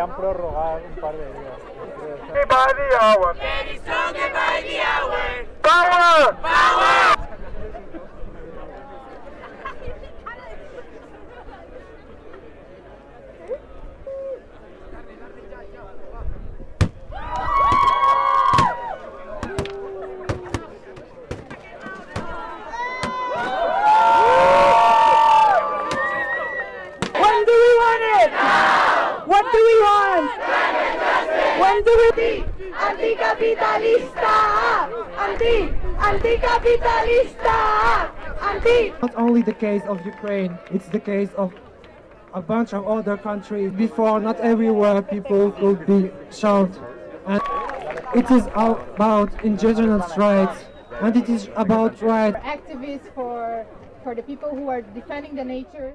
podrían prorrogar un par de días. By the hour. By the hour. Power! Power! What do we want? When do we be anti-capitalista? Anti-capitalista! Not only the case of Ukraine, it's the case of a bunch of other countries. Before, not everywhere people could be shot. And it is about indigenous rights, and it is about rights. Activists for the people who are defending the nature.